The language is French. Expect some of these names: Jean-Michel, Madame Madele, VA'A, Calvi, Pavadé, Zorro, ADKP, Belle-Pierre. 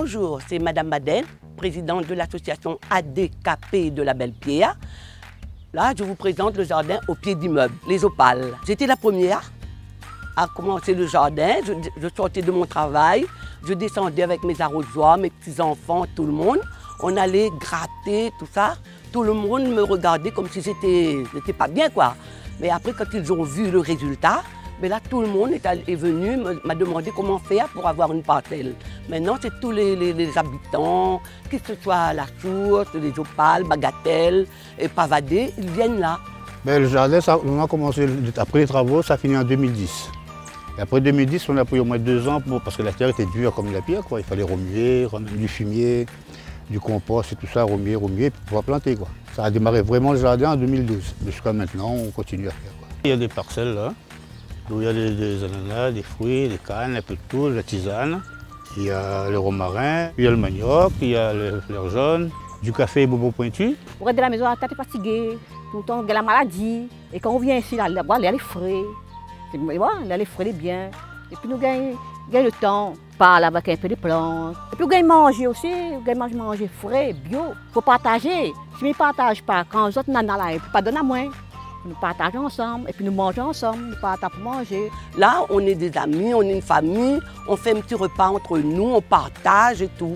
Bonjour, c'est Madame Madele, présidente de l'association ADKP de la Belle-Pierre. Là, je vous présente le jardin au pied d'immeuble, les opales. J'étais la première à commencer le jardin. Je sortais de mon travail, je descendais avec mes arrosoirs, mes petits-enfants, tout le monde. On allait gratter, tout ça. Tout le monde me regardait comme si j'étais pas bien, quoi. Mais après, quand ils ont vu le résultat, mais là, tout le monde est venu, m'a demandé comment faire pour avoir une parcelle. Maintenant, c'est tous les habitants, que ce soit la Source, les opales, Bagatelle, et Pavadé, ils viennent là. Mais le jardin, ça, on a commencé, après les travaux, ça finit en 2010. Et après 2010, on a pris au moins 2 ans, parce que la terre était dure comme la pierre, quoi. Il fallait remuer, ramener du fumier, du compost et tout ça, remuer, pour pouvoir planter, quoi. Ça a démarré vraiment le jardin en 2012. Jusqu'à maintenant, on continue à faire, quoi. Il y a des parcelles, là. Il y a des ananas, des fruits, des cannes, un peu de tout, de la tisane. Il y a le romarin, il y a le manioc, il y a le fleur jaune, du café et bobo pointu. On reste de la maison, on est fatigué, tout le temps, on a la maladie. Et quand on vient ici, là-bas, il y a les frais. Il y a les frais, les biens. Et puis nous gagnons le temps. Par là-bas, avec un peu de plantes. Et puis on gagne manger aussi, on gagne manger frais, bio. Il faut partager. Si on ne partage pas, quand les autres n'en ont là, il ne faut pas donner à moins. Nous partageons ensemble et puis nous mangeons ensemble, nous partageons pour manger. Là, on est des amis, on est une famille, on fait un petit repas entre nous, on partage et tout.